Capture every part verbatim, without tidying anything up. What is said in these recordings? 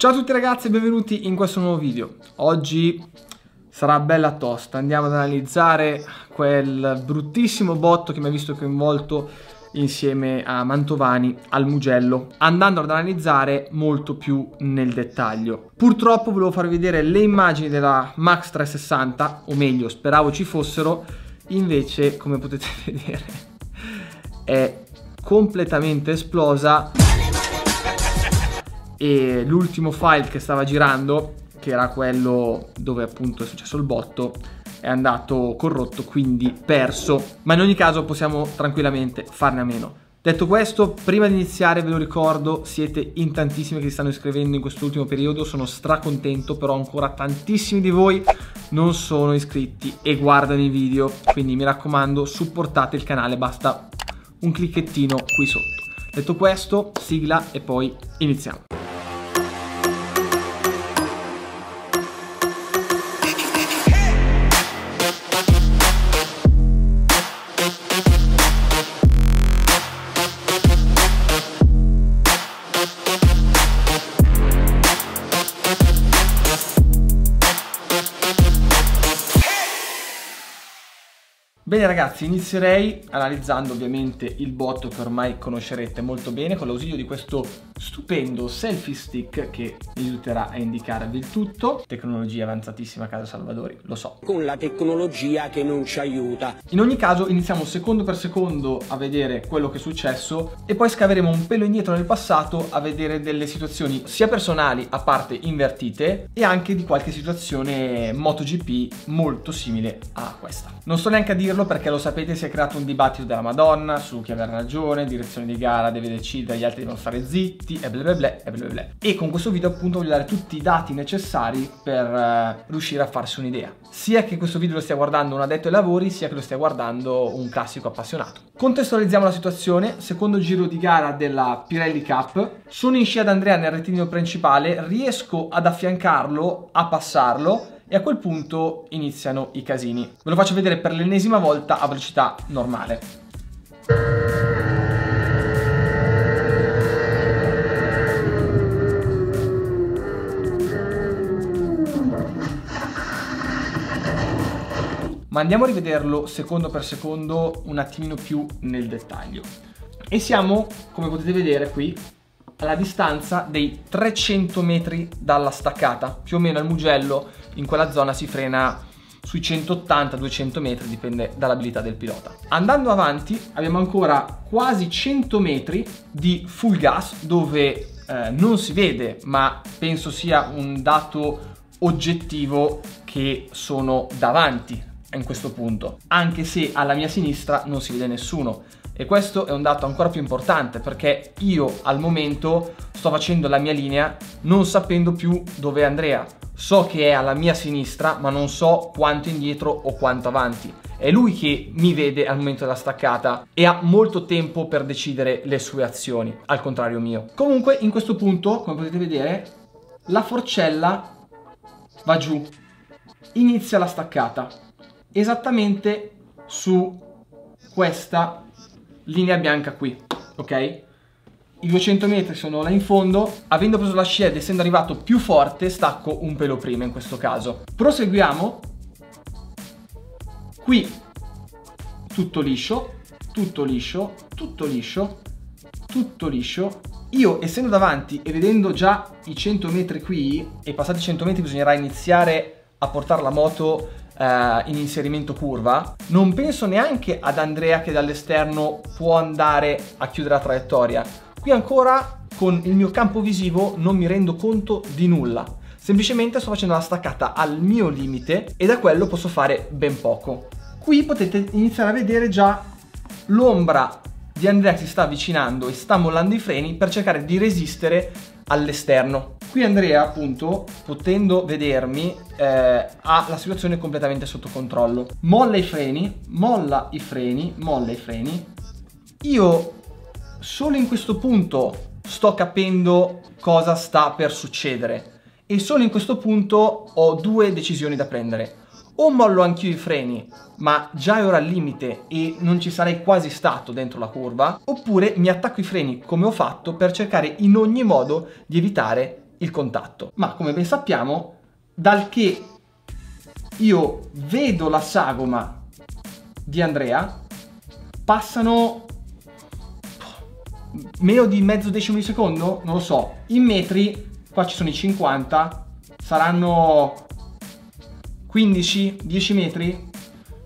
Ciao a tutti ragazzi e benvenuti in questo nuovo video. Oggi sarà bella tosta, andiamo ad analizzare quel bruttissimo botto che mi ha visto coinvolto insieme a Mantovani al Mugello, andando ad analizzare molto più nel dettaglio. Purtroppo volevo farvi vedere le immagini della Max trecentosessanta, o meglio speravo ci fossero, invece come potete vedere è completamente esplosa. E l'ultimo file che stava girando, che era quello dove appunto è successo il botto, è andato corrotto, quindi perso, ma in ogni caso possiamo tranquillamente farne a meno. Detto questo, prima di iniziare ve lo ricordo, siete in tantissimi che si stanno iscrivendo in quest'ultimo periodo, sono stracontento, però ancora tantissimi di voi non sono iscritti e guardano i video, quindi mi raccomando, supportate il canale, basta un clicchettino qui sotto. Detto questo, sigla e poi iniziamo. Bene ragazzi, inizierei analizzando ovviamente il botto che ormai conoscerete molto bene con l'ausilio di questo stupendo selfie stick che vi aiuterà a indicarvi il tutto. Tecnologia avanzatissima a casa Salvadori, lo so. Con la tecnologia che non ci aiuta. In ogni caso iniziamo secondo per secondo a vedere quello che è successo e poi scaveremo un pelo indietro nel passato a vedere delle situazioni sia personali a parte invertite e anche di qualche situazione MotoGP molto simile a questa. Non sto neanche a dirlo, perché lo sapete, si è creato un dibattito della Madonna su chi aveva ragione, direzione di gara deve decidere, gli altri devono stare zitti e blablabla e blablabla. E con questo video appunto voglio dare tutti i dati necessari per eh, riuscire a farsi un'idea, sia che questo video lo stia guardando un addetto ai lavori, sia che lo stia guardando un classico appassionato. Contestualizziamo la situazione. Secondo giro di gara della Pirelli Cup, sono in scia ad Andrea nel rettilineo principale, riesco ad affiancarlo, a passarlo, e a quel punto iniziano i casini. Ve lo faccio vedere per l'ennesima volta a velocità normale. Ma andiamo a rivederlo secondo per secondo un attimino più nel dettaglio. E siamo, come potete vedere qui, alla distanza dei trecento metri dalla staccata. Più o meno al Mugello in quella zona si frena sui centottanta duecento metri, dipende dall'abilità del pilota. Andando avanti abbiamo ancora quasi cento metri di full gas, dove eh, non si vede, ma penso sia un dato oggettivo che sono davanti in questo punto, anche se alla mia sinistra non si vede nessuno. E questo è un dato ancora più importante, perché io al momento sto facendo la mia linea non sapendo più dove è Andrea. So che è alla mia sinistra, ma non so quanto indietro o quanto avanti. È lui che mi vede al momento della staccata e ha molto tempo per decidere le sue azioni, al contrario mio. Comunque in questo punto, come potete vedere, la forcella va giù. Inizia la staccata esattamente su questa linea bianca qui, ok? I duecento metri sono là in fondo. Avendo preso la scia ed essendo arrivato più forte, stacco un pelo prima in questo caso. Proseguiamo. Qui tutto liscio, tutto liscio, tutto liscio, tutto liscio. Io essendo davanti e vedendo già i cento metri qui, e passati i cento metri bisognerà iniziare a portare la moto Uh, in inserimento curva, non penso neanche ad Andrea che dall'esterno può andare a chiudere la traiettoria. Qui ancora con il mio campo visivo non mi rendo conto di nulla, semplicemente sto facendo la staccata al mio limite e da quello posso fare ben poco. Qui potete iniziare a vedere già l'ombra di Andrea che si sta avvicinando e sta mollando i freni per cercare di resistere all'esterno. Qui Andrea appunto, potendo vedermi, eh, ha la situazione completamente sotto controllo. Molla i freni, molla i freni, molla i freni. Io solo in questo punto sto capendo cosa sta per succedere e solo in questo punto ho due decisioni da prendere. O mollo anch'io i freni, ma già ero al limite e non ci sarei quasi stato dentro la curva, oppure mi attacco i freni come ho fatto per cercare in ogni modo di evitare il contatto. Ma come ben sappiamo, dal che io vedo la sagoma di Andrea passano meno di mezzo decimo di secondo, non lo so, in metri qua ci sono i cinquanta, saranno quindici dieci metri,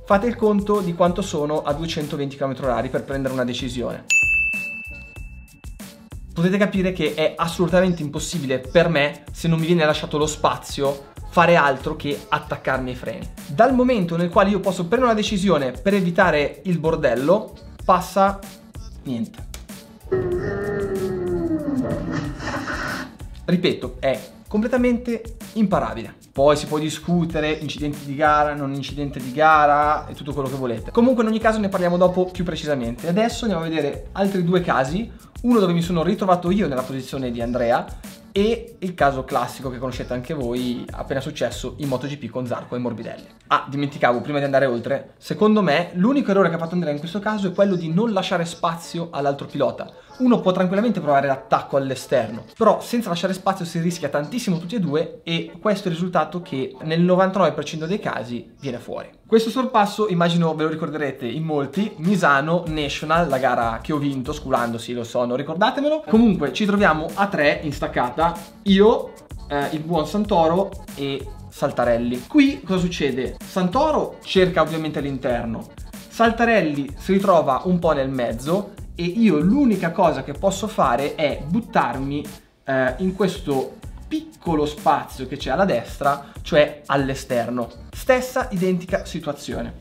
fate il conto di quanto sono a duecentoventi chilometri orari per prendere una decisione. Potete capire che è assolutamente impossibile per me, se non mi viene lasciato lo spazio, fare altro che attaccarmi ai freni. Dal momento nel quale io posso prendere una decisione per evitare il bordello, passa niente. Ripeto, è completamente imparabile. Poi si può discutere, incidenti di gara, non incidente di gara e tutto quello che volete. Comunque in ogni caso ne parliamo dopo più precisamente. Adesso andiamo a vedere altri due casi, uno dove mi sono ritrovato io nella posizione di Andrea e il caso classico che conoscete anche voi, appena successo in MotoGP con Zarco e Morbidelli. Ah, dimenticavo, prima di andare oltre, secondo me l'unico errore che ha fatto Andrea in questo caso è quello di non lasciare spazio all'altro pilota. Uno può tranquillamente provare l'attacco all'esterno, però senza lasciare spazio si rischia tantissimo tutti e due, e questo è il risultato che nel novantanove per cento dei casi viene fuori. Questo sorpasso immagino ve lo ricorderete in molti, Misano National, la gara che ho vinto sculandosi, lo so, non ricordatemelo. Comunque ci troviamo a tre in staccata, io, eh, il buon Santoro e Saltarelli. Qui cosa succede? Santoro cerca ovviamente all'interno, Saltarelli si ritrova un po' nel mezzo e io l'unica cosa che posso fare è buttarmi eh, in questo piccolo spazio che c'è alla destra, cioè all'esterno. Stessa identica situazione.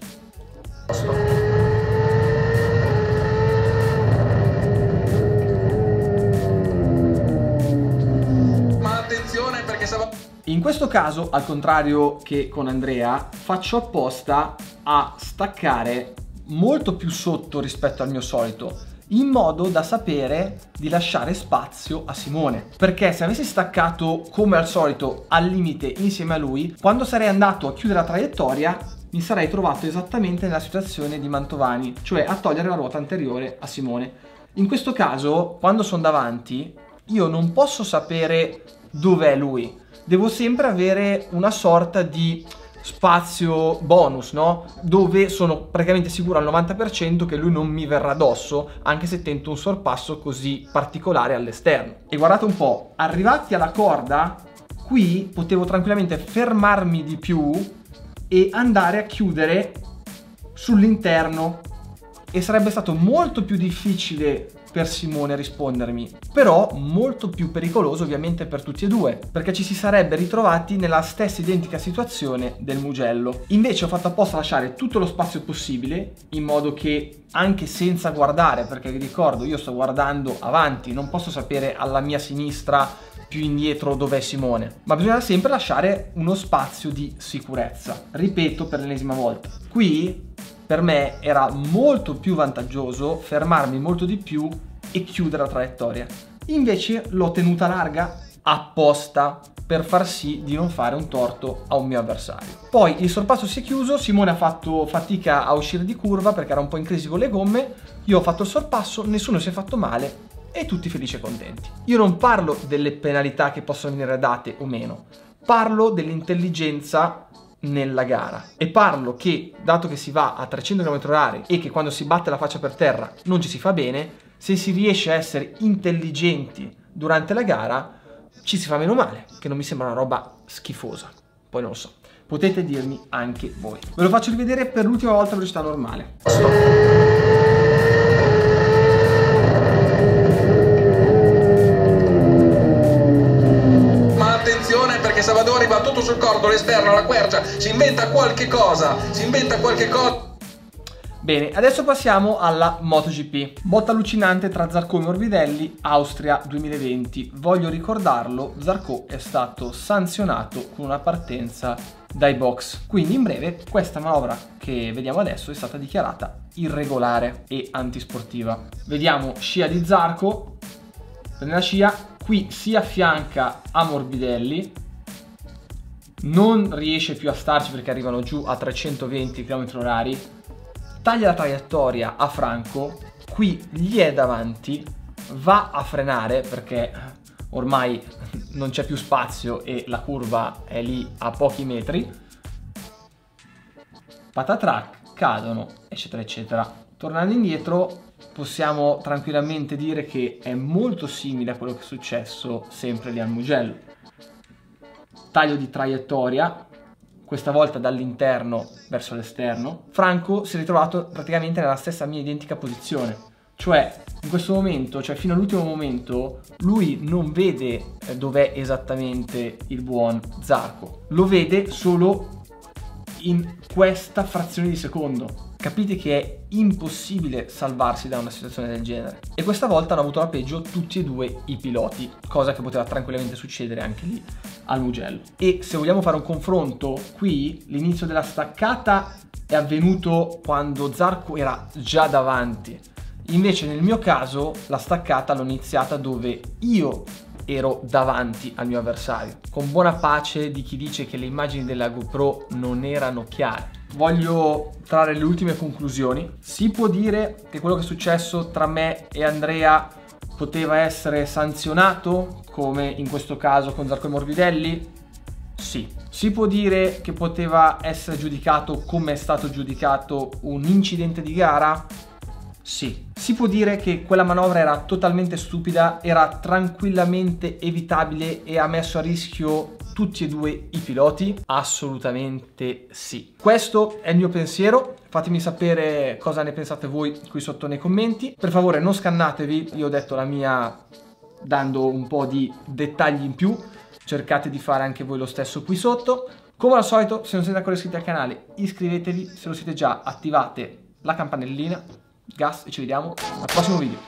Ma attenzione, perché stavo... In questo caso, al contrario che con Andrea, faccio apposta a staccare molto più sotto rispetto al mio solito, in modo da sapere di lasciare spazio a Simone, perché se avessi staccato come al solito al limite insieme a lui, quando sarei andato a chiudere la traiettoria mi sarei trovato esattamente nella situazione di Mantovani, cioè a togliere la ruota anteriore a Simone. In questo caso, quando sono davanti, io non posso sapere dov'è lui, devo sempre avere una sorta di spazio bonus, no? Dove sono praticamente sicuro al novanta per cento che lui non mi verrà addosso, anche se tento un sorpasso così particolare all'esterno. E guardate un po', arrivati alla corda, qui potevo tranquillamente fermarmi di più e andare a chiudere sull'interno, e sarebbe stato molto più difficile per Simone rispondermi, però molto più pericoloso ovviamente per tutti e due, perché ci si sarebbe ritrovati nella stessa identica situazione del Mugello. Invece ho fatto apposta a lasciare tutto lo spazio possibile, in modo che anche senza guardare, perché vi ricordo io sto guardando avanti, non posso sapere alla mia sinistra più indietro dov'è Simone, ma bisogna sempre lasciare uno spazio di sicurezza. Ripeto per l'ennesima volta, qui per me era molto più vantaggioso fermarmi molto di più e chiudere la traiettoria. Invece l'ho tenuta larga apposta per far sì di non fare un torto a un mio avversario. Poi il sorpasso si è chiuso, Simone ha fatto fatica a uscire di curva perché era un po' in crisi con le gomme, io ho fatto il sorpasso, nessuno si è fatto male e tutti felici e contenti. Io non parlo delle penalità che possono venire date o meno, parlo dell'intelligenza nella gara, e parlo che dato che si va a trecento chilometri orari e che quando si batte la faccia per terra non ci si fa bene, se si riesce a essere intelligenti durante la gara ci si fa meno male, che non mi sembra una roba schifosa. Poi non lo so, potete dirmi anche voi. Ve lo faccio rivedere per l'ultima volta a velocità normale. Ma attenzione, perché Salvadori va tutto sul cordo, l'esterno, la quercia, si inventa qualche cosa, si inventa qualche cosa. Bene, adesso passiamo alla MotoGP. Botta allucinante tra Zarco e Morbidelli, Austria duemilaventi. Voglio ricordarlo, Zarco è stato sanzionato con una partenza dai box. Quindi in breve questa manovra che vediamo adesso è stata dichiarata irregolare e antisportiva. Vediamo scia di Zarco, prende la scia, qui si affianca a Morbidelli, non riesce più a starci perché arrivano giù a trecentoventi chilometri orari. Taglia la traiettoria a Franco, qui gli è davanti, va a frenare perché ormai non c'è più spazio e la curva è lì a pochi metri, patatrac, cadono, eccetera eccetera. Tornando indietro possiamo tranquillamente dire che è molto simile a quello che è successo sempre lì al Mugello. Taglio di traiettoria, questa volta dall'interno verso l'esterno. Franco si è ritrovato praticamente nella stessa mia identica posizione, cioè in questo momento, cioè fino all'ultimo momento, lui non vede dov'è esattamente il buon Zarco, lo vede solo in questa frazione di secondo. Capite che è impossibile salvarsi da una situazione del genere. E questa volta hanno avuto la peggio tutti e due i piloti, cosa che poteva tranquillamente succedere anche lì al Mugello. E se vogliamo fare un confronto, qui l'inizio della staccata è avvenuto quando Zarco era già davanti. Invece nel mio caso la staccata l'ho iniziata dove io ero davanti al mio avversario, con buona pace di chi dice che le immagini della GoPro non erano chiare. Voglio trarre le ultime conclusioni. Si può dire che quello che è successo tra me e Andrea poteva essere sanzionato, come in questo caso con Zarco e Morbidelli? Sì. Si può dire che poteva essere giudicato come è stato giudicato un incidente di gara? Sì. Si può dire che quella manovra era totalmente stupida, era tranquillamente evitabile e ha messo a rischio tutti e due i piloti? Assolutamente sì. Questo è il mio pensiero, fatemi sapere cosa ne pensate voi qui sotto nei commenti. Per favore non scannatevi, io ho detto la mia dando un po' di dettagli in più, cercate di fare anche voi lo stesso qui sotto. Come al solito, se non siete ancora iscritti al canale iscrivetevi, se lo siete già attivate la campanellina, gas, e ci vediamo al prossimo video.